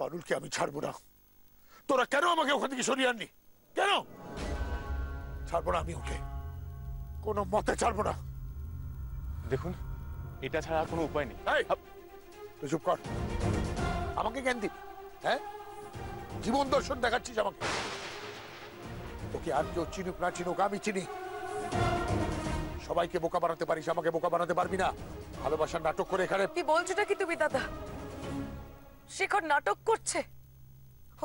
পারুলকে আমি ছাড়বো না। তোরা কেন আমাকে ওখান থেকে সরিয়ে আননি? কেন ছাড়বো না আমি ওকে, কোনো মতে ছাড়বো না। দেখুন, এটা ছাড়া কোনো উপায় নেই। তুই চুপ কর, আমাকে জ্ঞান দিবি? হ্যাঁ, জীবন দর্শন দেখাচ্ছিস আমাকে। তোকে আর কেউ চিনুক না চিনুক, আমি চিনি। সবাইকে বোকা বানাতে পারিস, আমাকে বোকা বানাতে পারবি না। ভালোবাসার নাটক করে এখানে। কি বলছোটা কি তুমি দাদা? শেখর নাটক করছে?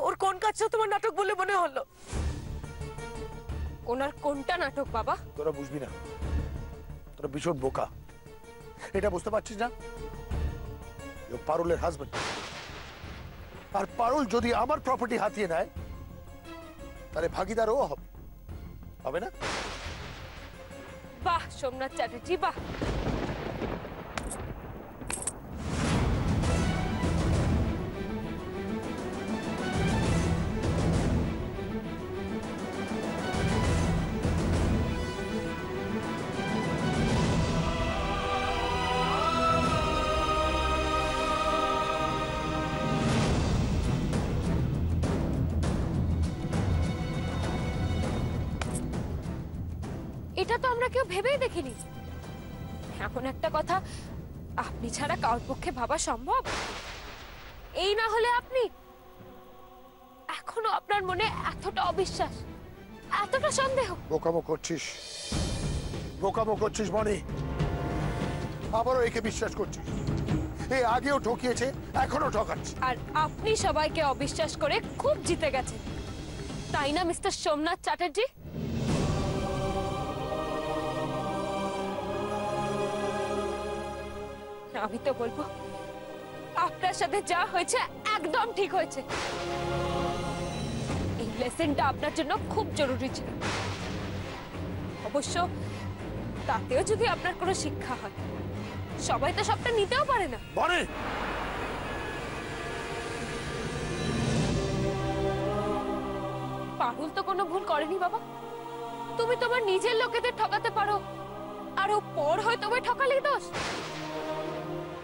ওর কোন কাজটা তোমার নাটক বলে মনে হলো? ওনার কোনটা নাটক বাবা? তোরা বুঝবি না, তোরা ভীষণ বোকা। এটা বুঝতে পারছিস না, ও পারুলের হাজবেন্ড। আর পারুল যদি আমার প্রপার্টি হাতিয়ে নেয় তাহলে ভাগিদার ও হবে, হবে না? বাহ সোমনাথ চ্যাটার্জি, বাহ। এটা তো আমরা কেউ ভেবেই দেখিনি। এখন একটা কথা, আপনি ছাড়া কারোর পক্ষে ভাবা সম্ভব? এই না হলে আপনি এখনো আপনার মনে এতটা অবিশ্বাস, এতটা সন্দেহ? বোকামো করছিস, বোকামো করছিস বনি। আবারও একে বিশ্বাস করছিস। এ আগেও ঠকিয়েছে, এখনো ঠকাচ্ছে। আর আপনি সবাইকে অবিশ্বাস করে খুব জিতে গেছেন, তাই না মিস্টার সোমনাথ চ্যাটার্জি? আমি তো বলবো আপনার সাথে যা হয়েছে একদম ঠিক হয়েছে। এই লেসনটা আপনার জন্য খুব জরুরি ছিল। অবশ্য তাতেও যদি আপনার কোনো শিক্ষা হয়, সবাই তো সবটা নিতেও পারে না। পারুল তো কোনো ভুল করেনি বাবা। তুমি তোমার নিজের লোকেদের ঠকাতে পারো, আর ও পর হয় তোমায় ঠকালেই দোষ।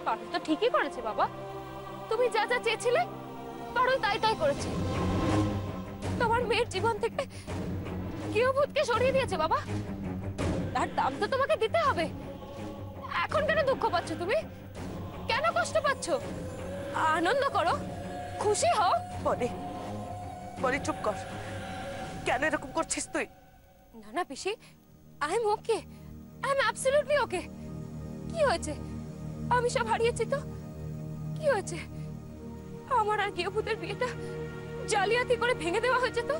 পারুল তো ঠিকই করেছে বাবা, তুমি যা যা চেয়েছিলে পারুল তাই তাই করেছে। তোমার মেয়ের জীবন থেকে গৃহভূতকে সরিয়ে দিয়েছে বাবা, তার দাম তো তোমাকে দিতে হবে। এখন কেন দুঃখ পাচ্ছ তুমি? কেন কষ্ট পাচ্ছ? আনন্দ করো, খুশি হও। বনি, বনি চুপ কর। কেন এরকম করছিস তুই? না না পিসি, I am okay, I am absolutely okay. কি হয়েছে? আমি সব হারিয়েছি তো? কি হয়েছে? আমার আর গৃহভূতের বিয়েটা জালিয়াতি করে ভেঙে দেওয়া হয়েছে তো?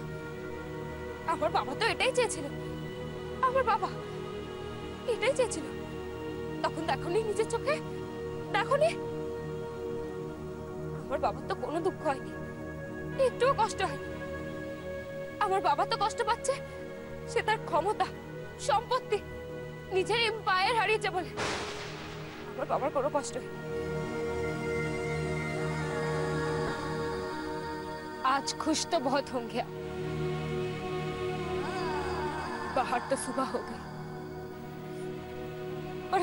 আমার বাবা তো এটাই চেয়েছিল, আমার বাবা এটাই চেয়েছিল। তখন দেখনি নিজের চোখে? দেখনি? আমার বাবার তো কোনো দুঃখ হয়নি, একটুও কষ্ট হয়নি। আমার বাবা তো কষ্ট পাচ্ছে সে তার ক্ষমতা, সম্পত্তি, নিজের এম্পায়ার হারিয়েছে বলে। আমার কোনো কষ্ট নেই। आज खुश तो बहुत होंगे, बाहर तो सुबह हो गई, और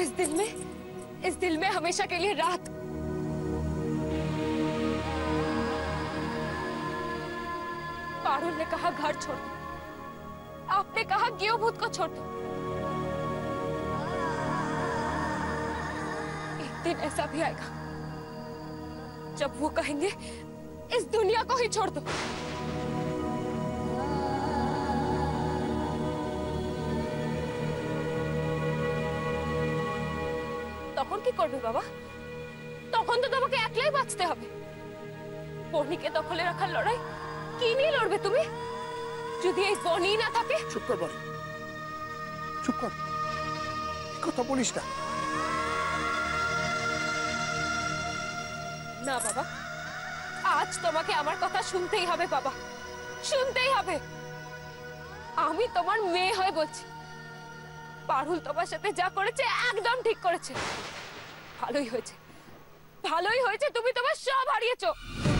इस दिल में हमेशा के लिए रात। पारुल ने कहा घर छोड़ दो, आपने कहा गृहभूत को छोड़ दो। दिन ऐसा भी आएगा जब वो कहेंगे इस दुनिया को ही छोड़ दो। তখন কি করবে বাবা? তখন তো তোমাকে একলাই বাঁচতে হবে। বনিকে দখলে রাখার লড়াই কি নিয়ে লড়বে তুমি যদি এই বনি না থাকে? চুপ কর বনি, চুপ কর, কথা বলিস না। না বাবা, আজ তোমাকে আমার কথা শুনতেই হবে বাবা, শুনতেই হবে। আমি তোমার মেয়ে হয়ে বলছি, পারুল তোমার সাথে যা করেছে একদম ঠিক করেছে। ভালোই হয়েছে, ভালোই হয়েছে তুমি তোমার সব হারিয়েছো।